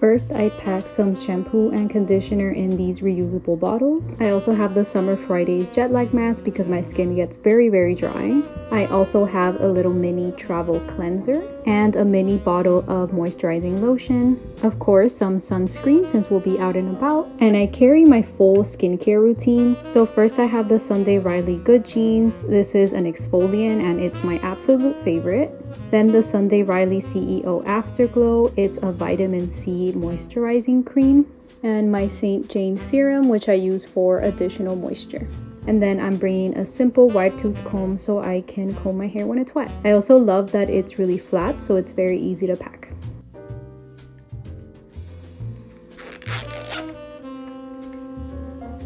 First, I pack some shampoo and conditioner in these reusable bottles. I also have the Summer Fridays jet lag mask because my skin gets very dry. I also have a little mini travel cleanser and a mini bottle of moisturizing lotion. Of course, some sunscreen since we'll be out and about. And I carry my full skincare routine. So first I have the Sunday Riley Good Genes. This is an exfoliant and it's my absolute favorite. Then the Sunday Riley CEO Afterglow. It's a vitamin C moisturizing cream, and my Saint Jane serum, which I use for additional moisture. And then I'm bringing a simple wide tooth comb so I can comb my hair when it's wet. I also love that it's really flat, so it's very easy to pack.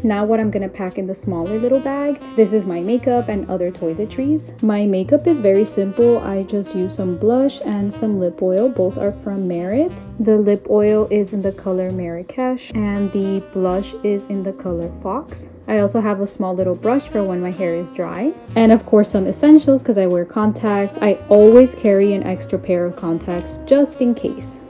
Now what I'm gonna pack in the smaller little bag, this is my makeup and other toiletries. My makeup is very simple. I just use some blush and some lip oil. Both are from Merit. The lip oil is in the color Marrakesh and the blush is in the color Fox. I also have a small little brush for when my hair is dry. And of course some essentials because I wear contacts. I always carry an extra pair of contacts just in case.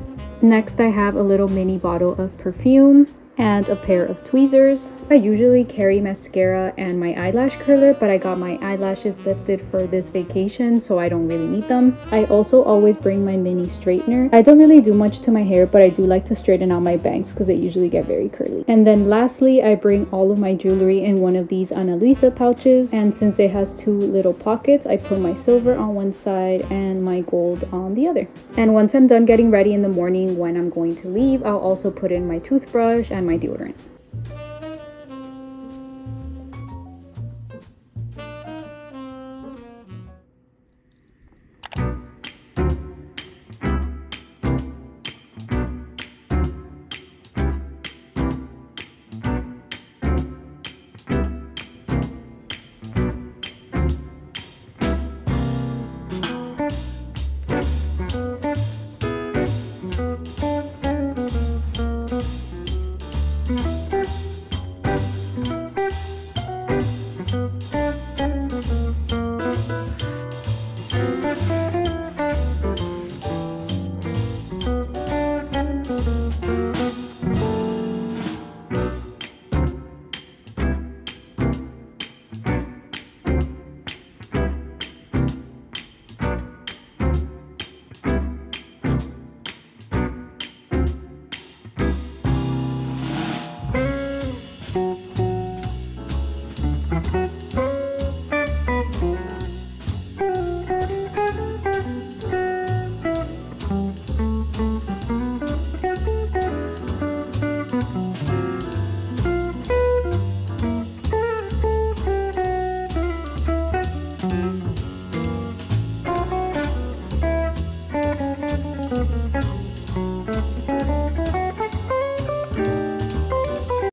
Next I have a little mini bottle of perfume and a pair of tweezers. I usually carry mascara and my eyelash curler, but I got my eyelashes lifted for this vacation, so I don't really need them. I also always bring my mini straightener. I don't really do much to my hair, but I do like to straighten out my bangs because they usually get very curly. And then lastly, I bring all of my jewelry in one of these Annalisa pouches, and since it has two little pockets, I put my silver on one side and my gold on the other. And once I'm done getting ready in the morning when I'm going to leave, I'll also put in my toothbrush and my deodorant.